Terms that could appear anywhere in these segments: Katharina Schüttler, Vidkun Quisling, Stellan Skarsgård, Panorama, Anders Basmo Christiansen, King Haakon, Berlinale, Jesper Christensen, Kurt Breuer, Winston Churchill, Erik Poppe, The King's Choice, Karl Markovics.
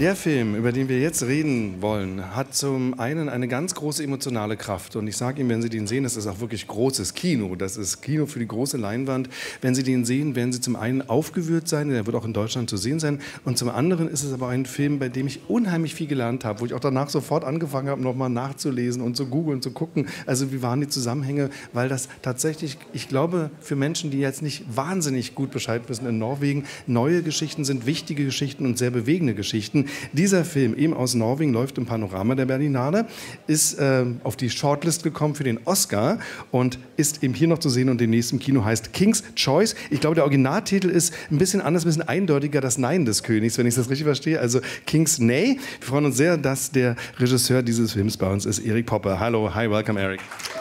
Der Film, über den wir jetzt reden wollen, hat zum einen eine ganz große emotionale Kraft. Und ich sage Ihnen, wenn Sie den sehen, das ist auch wirklich großes Kino. Das ist Kino für die große Leinwand. Wenn Sie den sehen, werden Sie zum einen aufgewühlt sein, der wird auch in Deutschland zu sehen sein. Und zum anderen ist es aber ein Film, bei dem ich unheimlich viel gelernt habe, wo ich auch danach sofort angefangen habe, nochmal nachzulesen und zu googeln, zu gucken, also wie waren die Zusammenhänge, weil das tatsächlich, ich glaube, für Menschen, die jetzt nicht wahnsinnig gut Bescheid wissen in Norwegen, neue Geschichten sind wichtige Geschichten und sehr bewegende Geschichten. Dieser Film, eben aus Norwegen, läuft im Panorama der Berlinale, ist auf die Shortlist gekommen für den Oscar und ist eben hier noch zu sehen und demnächst im Kino, heißt King's Choice. Ich glaube, der Originaltitel ist ein bisschen anders, ein bisschen eindeutiger, das Nein des Königs, wenn ich das richtig verstehe, also King's Nay. Wir freuen uns sehr, dass der Regisseur dieses Films bei uns ist, Erik Poppe. Hallo, hi, welcome Erik.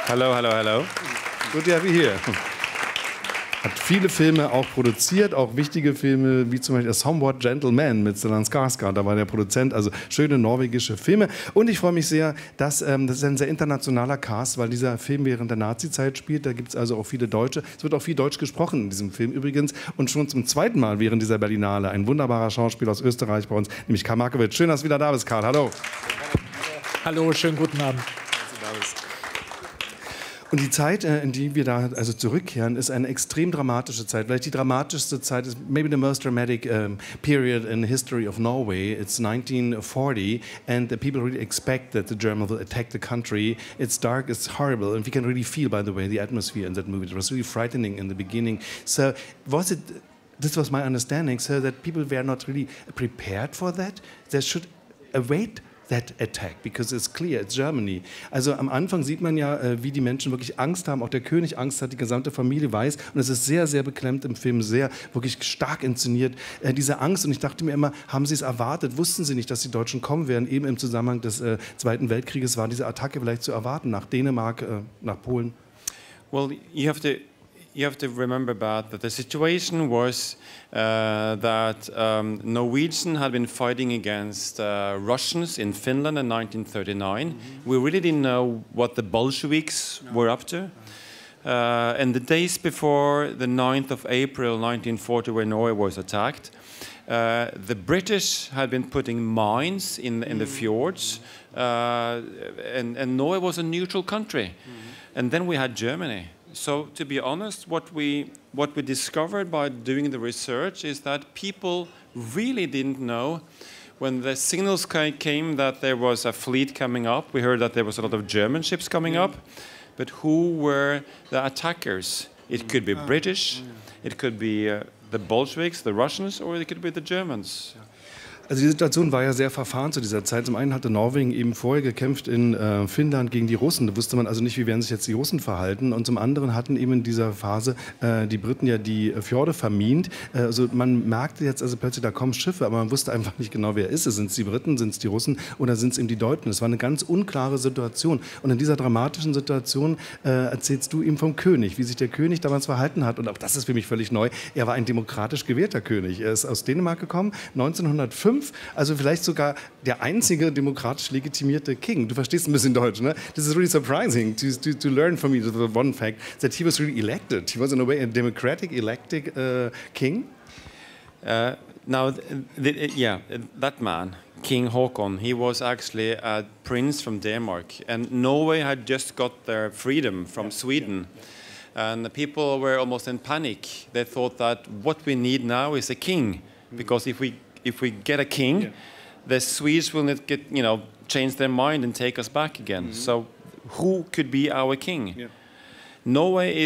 Hallo, hallo, hallo. Good to have you here. Hat viele Filme auch produziert, auch wichtige Filme, wie zum Beispiel A Somewhat Gentleman mit Stellan Skarsgård, da war der Produzent, also schöne norwegische Filme. Und ich freue mich sehr, dass, das ist ein sehr internationaler Cast, weil dieser Film während der Nazizeit spielt, da gibt es also auch viele Deutsche. Es wird auch viel Deutsch gesprochen in diesem Film übrigens und schon zum zweiten Mal während dieser Berlinale. Ein wunderbarer Schauspieler aus Österreich bei uns, nämlich Karl Markovics. Schön, dass du wieder da bist, Karl. Hallo. Hallo, schönen guten Abend. Dass du da bist. Und die Zeit, in die wir da also zurückkehren, ist eine extrem dramatische Zeit. Vielleicht die dramatischste Zeit ist maybe the most dramatic period in the history of Norway. It's 1940 and the people really expect that the Germans will attack the country. It's dark, it's horrible, and we can really feel, by the way, the atmosphere in that movie. It was really frightening in the beginning. So was it, this was my understanding, so that people were not really prepared for that? They should await that attack, because it's clear, it's Germany. Also am Anfang sieht man ja, wie die Menschen wirklich Angst haben, auch der König Angst hat, die gesamte Familie weiß, und es ist sehr, sehr beklemmt im Film, sehr, wirklich stark inszeniert, diese Angst, und ich dachte mir immer, haben sie es erwartet, wussten sie nicht, dass die Deutschen kommen werden, eben im Zusammenhang des Zweiten Weltkrieges war diese Attacke vielleicht zu erwarten, nach Dänemark, nach Polen. Well, you have to remember about that the situation was that Norwegians had been fighting against Russians in Finland in 1939. Mm-hmm. We really didn't know what the Bolsheviks were up to. And the days before the 9th of April 1940, when Norway was attacked, the British had been putting mines in the fjords, and Norway was a neutral country. Mm-hmm. And then we had Germany. So, to be honest, what we discovered by doing the research is that people really didn't know. When the signals came that there was a fleet coming up, we heard that there was a lot of German ships coming up, but who were the attackers? It could be British, it could be the Bolsheviks, the Russians, or it could be the Germans. Also die Situation war ja sehr verfahren zu dieser Zeit. Zum einen hatte Norwegen eben vorher gekämpft in Finnland gegen die Russen. Da wusste man also nicht, wie werden sich jetzt die Russen verhalten. Und zum anderen hatten eben in dieser Phase die Briten ja die Fjorde vermint. Also man merkte jetzt also plötzlich, da kommen Schiffe, aber man wusste einfach nicht genau, wer ist es. Sind es die Briten, sind es die Russen oder sind es eben die Deutschen? Es war eine ganz unklare Situation. Und in dieser dramatischen Situation erzählst du eben vom König, wie sich der König damals verhalten hat. Und auch das ist für mich völlig neu. Er war ein demokratisch gewählter König. Er ist aus Dänemark gekommen, 1905. Also vielleicht sogar der einzige demokratisch legitimierte King. Du verstehst ein bisschen Deutsch, ne? This is really surprising to learn from me the one fact that he was really elected. He was in a way a democratic elected king. Now, yeah, that man, King Haakon, he was actually a prince from Denmark, and Norway had just got their freedom from Sweden. Yeah. And the people were almost in panic. They thought that what we need now is a king, because if we get a king, the Swedes will not get, you know, change their mind and take us back again. Mm-hmm. So who could be our king? Yeah. Norway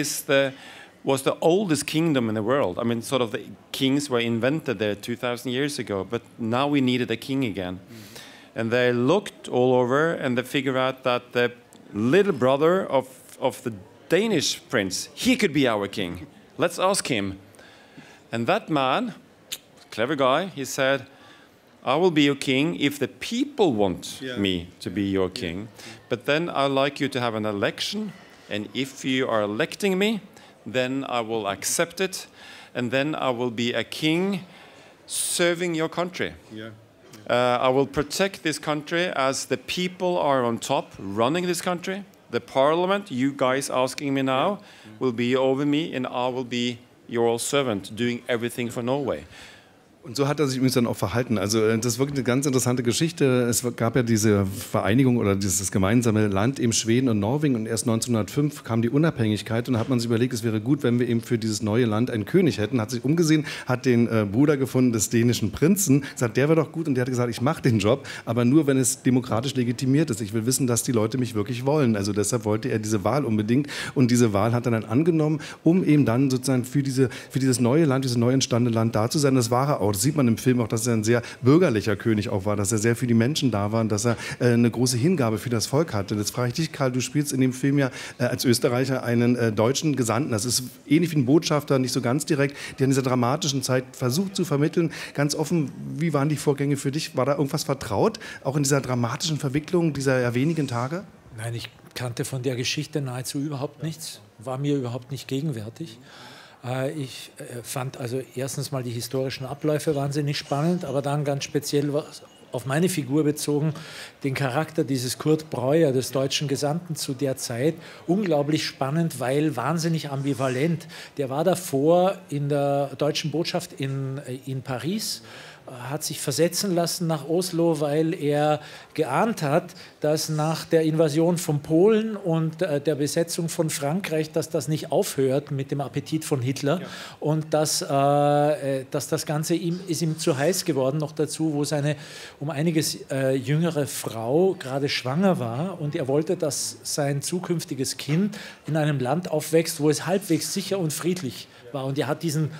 was the oldest kingdom in the world. I mean, sort of the kings were invented there 2,000 years ago, but now we needed a king again. Mm-hmm. And they looked all over and they figured out that the little brother of the Danish prince, he could be our king. Let's ask him. And that man, clever guy, he said, I will be your king if the people want me to be your king, but then I'd like you to have an election, and if you are electing me, then I will accept it, and then I will be a king serving your country. Yeah. Yeah. I will protect this country as the people are on top, running this country. The parliament, you guys asking me now, will be over me, and I will be your servant, doing everything for Norway. Und so hat er sich übrigens dann auch verhalten. Also das ist wirklich eine ganz interessante Geschichte. Es gab ja diese Vereinigung oder dieses gemeinsame Land eben Schweden und Norwegen und erst 1905 kam die Unabhängigkeit und da hat man sich überlegt, es wäre gut, wenn wir eben für dieses neue Land einen König hätten. Hat sich umgesehen, hat den Bruder gefunden des dänischen Prinzen, sagt, der wäre doch gut und der hat gesagt, ich mache den Job, aber nur, wenn es demokratisch legitimiert ist. Ich will wissen, dass die Leute mich wirklich wollen. Also deshalb wollte er diese Wahl unbedingt und diese Wahl hat er dann angenommen, um eben dann sozusagen für dieses neue Land, dieses neu entstandene Land da zu sein. Das war er auch. Das sieht man im Film auch, dass er ein sehr bürgerlicher König auch war, dass er sehr für die Menschen da war und dass er eine große Hingabe für das Volk hatte. Jetzt frage ich dich, Karl, du spielst in dem Film ja als Österreicher einen deutschen Gesandten. Das ist ähnlich wie ein Botschafter, nicht so ganz direkt, der in dieser dramatischen Zeit versucht zu vermitteln. Ganz offen, wie waren die Vorgänge für dich? War da irgendwas vertraut, auch in dieser dramatischen Verwicklung dieser ja wenigen Tage? Nein, ich kannte von der Geschichte nahezu überhaupt nichts, war mir überhaupt nicht gegenwärtig. Ich fand also erstens mal die historischen Abläufe wahnsinnig spannend, aber dann ganz speziell auf meine Figur bezogen, den Charakter dieses Kurt Breuer, des deutschen Gesandten zu der Zeit, unglaublich spannend, weil wahnsinnig ambivalent. Der war davor in der deutschen Botschaft in Paris, hat sich versetzen lassen nach Oslo, weil er geahnt hat, dass nach der Invasion von Polen und der Besetzung von Frankreich, dass das nicht aufhört mit dem Appetit von Hitler. Ja. Und dass das Ganze ihm zu heiß geworden, noch dazu, wo seine um einiges jüngere Frau gerade schwanger war. Und er wollte, dass sein zukünftiges Kind in einem Land aufwächst, wo es halbwegs sicher und friedlich war. Und er hat diesen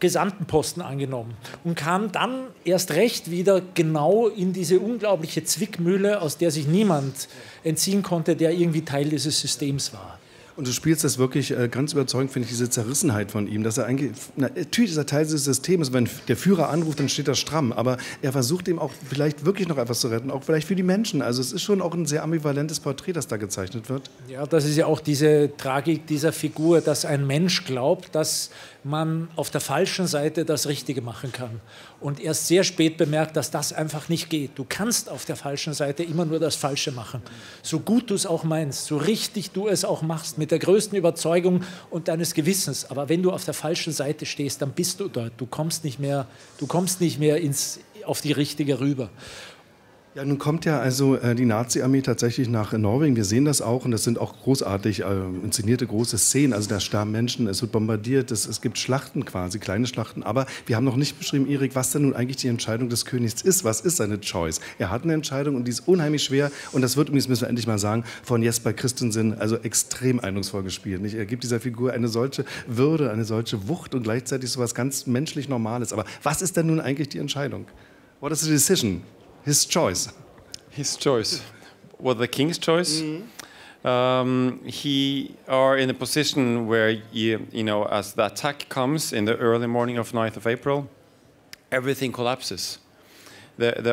Gesandtenposten angenommen und kam dann erst recht wieder genau in diese unglaubliche Zwickmühle, aus der sich niemand entziehen konnte, der irgendwie Teil dieses Systems war. Und du spielst das wirklich ganz überzeugend, finde ich, diese Zerrissenheit von ihm, dass er eigentlich, natürlich ist er Teil dieses Systems, wenn der Führer anruft, dann steht er stramm, aber er versucht ihm auch vielleicht wirklich noch etwas zu retten, auch vielleicht für die Menschen, also es ist schon auch ein sehr ambivalentes Porträt, das da gezeichnet wird. Ja, das ist ja auch diese Tragik dieser Figur, dass ein Mensch glaubt, dass man auf der falschen Seite das Richtige machen kann und erst sehr spät bemerkt, dass das einfach nicht geht. Du kannst auf der falschen Seite immer nur das Falsche machen, so gut du es auch meinst, so richtig du es auch machst, mit der größten Überzeugung und deines Gewissens. Aber wenn du auf der falschen Seite stehst, dann bist du dort. Du kommst nicht mehr auf die richtige rüber. Ja, nun kommt ja also die Nazi-Armee tatsächlich nach Norwegen. Wir sehen das auch und das sind auch großartig inszenierte große Szenen. Also da sterben Menschen, es wird bombardiert, es gibt Schlachten quasi, kleine Schlachten. Aber wir haben noch nicht beschrieben, Erik, was denn nun eigentlich die Entscheidung des Königs ist. Was ist seine Choice? Er hat eine Entscheidung und die ist unheimlich schwer. Und das wird, übrigens müssen wir endlich mal sagen, von Jesper Christensen also extrem eindrucksvoll gespielt. Nicht? Er gibt dieser Figur eine solche Würde, eine solche Wucht und gleichzeitig so was ganz menschlich Normales. Aber was ist denn nun eigentlich die Entscheidung? What is the decision? His choice. His choice. Well, the king's choice. Mm-hmm. He are in a position where, you know, as the attack comes in the early morning of 9th of April, everything collapses. The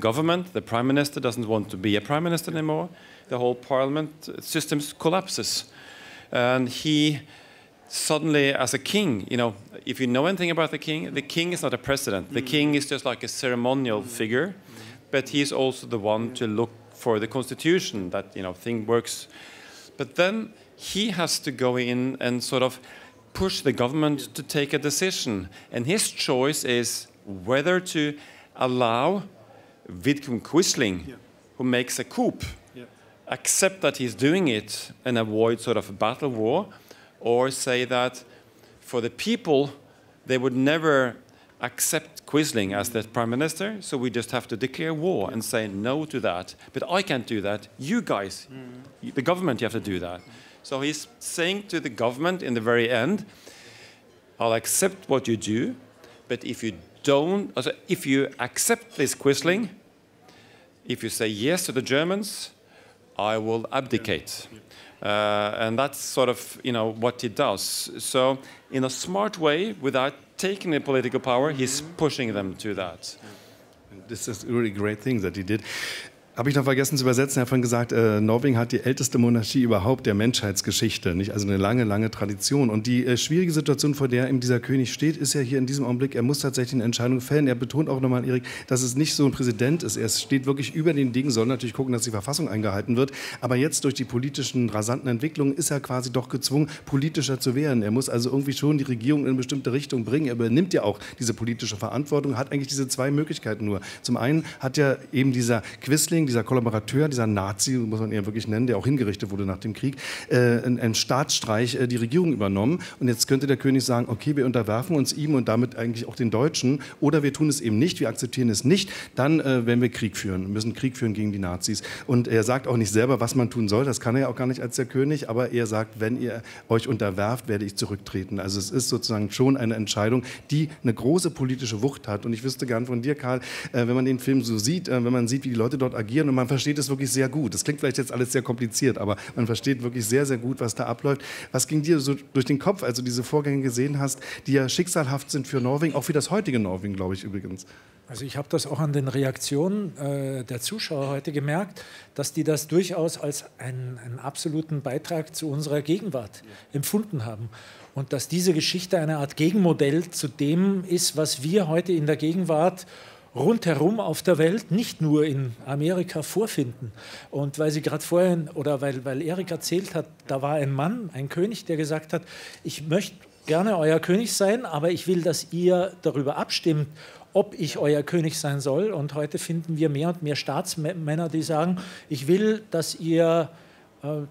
government, the prime minister doesn't want to be a prime minister anymore. The whole parliament system collapses. And he suddenly, as a king, you know, if you know anything about the king is not a president. The king is just like a ceremonial figure, but he's also the one to look for the constitution, that, you know, thing works. But then he has to go in and sort of push the government to take a decision. And his choice is whether to allow Vidkun Quisling, who makes a coup, accept that he's doing it and avoid sort of a battle war, or say that for the people, they would never accept Quisling as the prime minister, so we just have to declare war and say no to that. But I can't do that. You guys, the government, you have to do that. So he's saying to the government in the very end, I'll accept what you do, but if you don't, if you accept this Quisling, if you say yes to the Germans, I will abdicate. And that's sort of, you know, what he does. So in a smart way, without taking the political power, he's pushing them to that. This is a really great thing that he did. Habe ich noch vergessen zu übersetzen, ich habe vorhin gesagt, Norwegen hat die älteste Monarchie überhaupt der Menschheitsgeschichte, nicht? Also eine lange, lange Tradition. Und die schwierige Situation, vor der ihm dieser König steht, ist ja hier in diesem Augenblick, er muss tatsächlich eine Entscheidung fällen. Er betont auch nochmal, Erik, dass es nicht so ein Präsident ist. Er steht wirklich über den Dingen, soll natürlich gucken, dass die Verfassung eingehalten wird. Aber jetzt durch die politischen, rasanten Entwicklungen ist er quasi doch gezwungen, politischer zu werden. Er muss also irgendwie schon die Regierung in eine bestimmte Richtung bringen. Er übernimmt ja auch diese politische Verantwortung, hat eigentlich diese zwei Möglichkeiten nur. Zum einen hat ja eben dieser Quisling, dieser Kollaborateur, dieser Nazi, muss man ihn ja wirklich nennen, der auch hingerichtet wurde nach dem Krieg, einen Staatsstreich die Regierung übernommen. Und jetzt könnte der König sagen, okay, wir unterwerfen uns ihm und damit eigentlich auch den Deutschen, oder wir tun es eben nicht, wir akzeptieren es nicht, dann werden wir Krieg führen, wir müssen Krieg führen gegen die Nazis. Und er sagt auch nicht selber, was man tun soll, das kann er ja auch gar nicht als der König, aber er sagt, wenn ihr euch unterwerft, werde ich zurücktreten. Also es ist sozusagen schon eine Entscheidung, die eine große politische Wucht hat. Und ich wüsste gern von dir, Karl, wenn man den Film so sieht, wenn man sieht, wie die Leute dort agieren, und man versteht es wirklich sehr gut. Das klingt vielleicht jetzt alles sehr kompliziert, aber man versteht wirklich sehr, sehr gut, was da abläuft. Was ging dir so durch den Kopf, als du diese Vorgänge gesehen hast, die ja schicksalhaft sind für Norwegen, auch für das heutige Norwegen, glaube ich übrigens? Also ich habe das auch an den Reaktionen der Zuschauer heute gemerkt, dass die das durchaus als einen absoluten Beitrag zu unserer Gegenwart empfunden haben. Und dass diese Geschichte eine Art Gegenmodell zu dem ist, was wir heute in der Gegenwart rundherum auf der Welt, nicht nur in Amerika, vorfinden. Und weil Sie gerade vorhin, oder weil Erik erzählt hat, da war ein Mann, ein König, der gesagt hat, ich möchte gerne euer König sein, aber ich will, dass ihr darüber abstimmt, ob ich euer König sein soll. Und heute finden wir mehr und mehr Staatsmänner, die sagen, ich will, dass ihr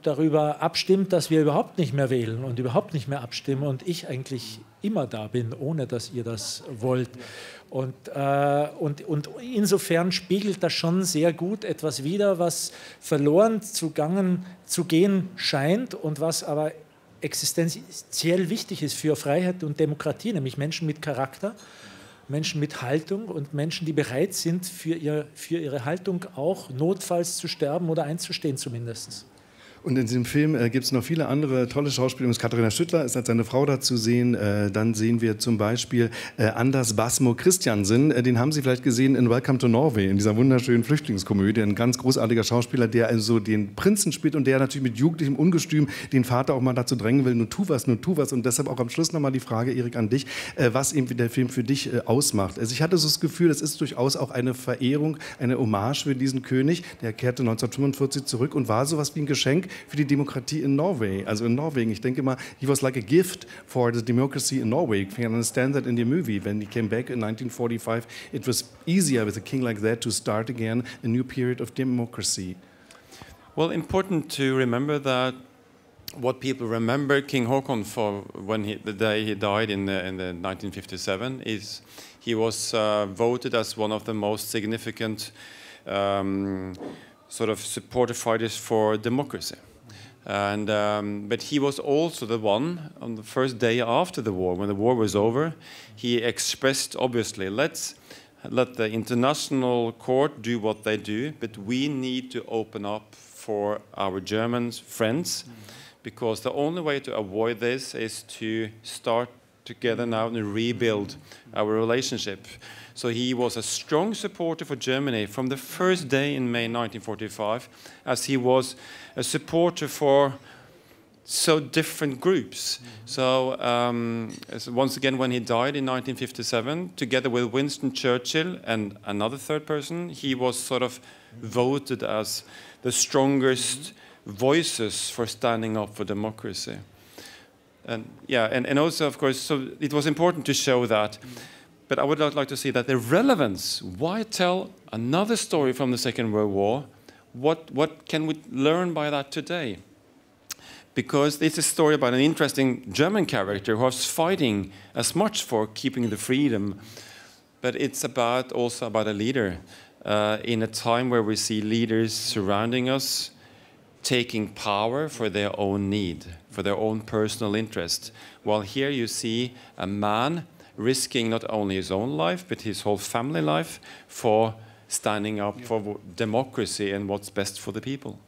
darüber abstimmt, dass wir überhaupt nicht mehr wählen und überhaupt nicht mehr abstimmen und ich eigentlich immer da bin, ohne dass ihr das wollt. Und insofern spiegelt das schon sehr gut etwas wider, was verloren zu gehen scheint und was aber existenziell wichtig ist für Freiheit und Demokratie, nämlich Menschen mit Charakter, Menschen mit Haltung und Menschen, die bereit sind, für ihre Haltung auch notfalls zu sterben oder einzustehen zumindest. Und in diesem Film gibt es noch viele andere tolle Schauspieler. Katharina Schüttler ist als seine Frau da zu sehen. Dann sehen wir zum Beispiel Anders Basmo Christiansen. Den haben Sie vielleicht gesehen in Welcome to Norway, in dieser wunderschönen Flüchtlingskomödie. Ein ganz großartiger Schauspieler, der also den Prinzen spielt und der natürlich mit jugendlichem Ungestüm den Vater auch mal dazu drängen will, nur tu was, nur tu was. Und deshalb auch am Schluss nochmal die Frage, Erik, an dich, was eben der Film für dich ausmacht. Also ich hatte so das Gefühl, es ist durchaus auch eine Verehrung, eine Hommage für diesen König. Der kehrte 1945 zurück und war sowas wie ein Geschenk für die Demokratie in Norway, also in Norwegen. Ich denke mal, he was like a gift for the democracy in Norway. You can understand that in the movie. When he came back in 1945, it was easier with a king like that to start again a new period of democracy. Well, important to remember that what people remember King Haakon for when the day he died in the 1957 is he was voted as one of the most significant sort of supporter fighters for democracy, and but he was also the one on the first day after the war, when the war was over, he expressed obviously, let's let the international court do what they do, but we need to open up for our German friends, because the only way to avoid this is to start together now and rebuild our relationship. So he was a strong supporter for Germany from the first day in May 1945, as he was a supporter for so different groups. So once again, when he died in 1957, together with Winston Churchill and another third person, he was sort of voted as the strongest voices for standing up for democracy. And yeah, and also, of course, so it was important to show that. But I would like to see that the relevance, why tell another story from the Second World War? What can we learn by that today? Because it's a story about an interesting German character who was fighting as much for keeping the freedom, but it's about also about a leader in a time where we see leaders surrounding us taking power for their own need, for their own personal interest. While here you see a man risking not only his own life, but his whole family life for standing up for democracy and what's best for the people.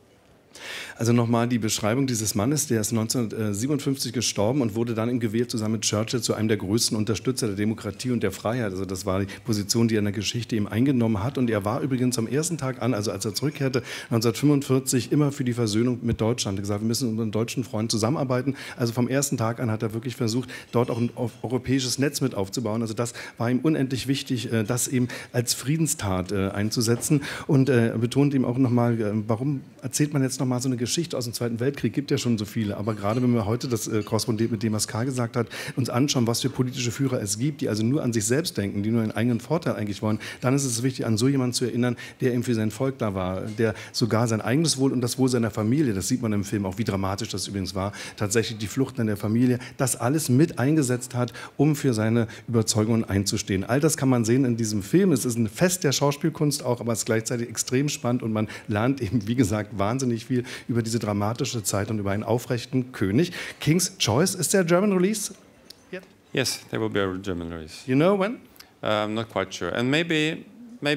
Also nochmal die Beschreibung dieses Mannes, der ist 1957 gestorben und wurde dann gewählt zusammen mit Churchill zu einem der größten Unterstützer der Demokratie und der Freiheit. Also das war die Position, die er in der Geschichte ihm eingenommen hat. Und er war übrigens am ersten Tag an, also als er zurückkehrte, 1945 immer für die Versöhnung mit Deutschland. Er hat gesagt, wir müssen mit unseren deutschen Freunden zusammenarbeiten. Also vom ersten Tag an hat er wirklich versucht, dort auch ein europäisches Netz mit aufzubauen. Also das war ihm unendlich wichtig, das eben als Friedenstat einzusetzen. Und er betont ihm auch nochmal, warum erzählt man jetzt nochmal so eine Geschichte aus dem Zweiten Weltkrieg? Gibt ja schon so viele. Aber gerade wenn wir heute, das korrespondiert mit dem, was Karl gesagt hat, uns anschauen, was für politische Führer es gibt, die also nur an sich selbst denken, die nur ihren eigenen Vorteil eigentlich wollen, dann ist es wichtig, an so jemanden zu erinnern, der eben für sein Volk da war, der sogar sein eigenes Wohl und das Wohl seiner Familie, das sieht man im Film auch, wie dramatisch das übrigens war, tatsächlich die Flucht in der Familie, das alles mit eingesetzt hat, um für seine Überzeugungen einzustehen. All das kann man sehen in diesem Film. Es ist ein Fest der Schauspielkunst auch, aber es ist gleichzeitig extrem spannend und man lernt eben, wie gesagt, wahnsinnig viel über diese dramatische Zeit und über einen aufrechten König. King's Choice, ist der German release? Yep. Yes, there will be a German release. You know when? I'm not quite sure. And maybe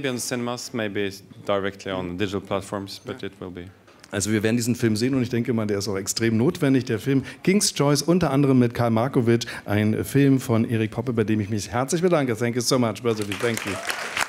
on cinemas, maybe directly on digital platforms, but it will be. Also wir werden diesen Film sehen und ich denke mal, der ist auch extrem notwendig. Der Film King's Choice, unter anderem mit Karl Markovics, ein Film von Erik Poppe, bei dem ich mich herzlich bedanke. Thank you so much, Bertha. Thank you.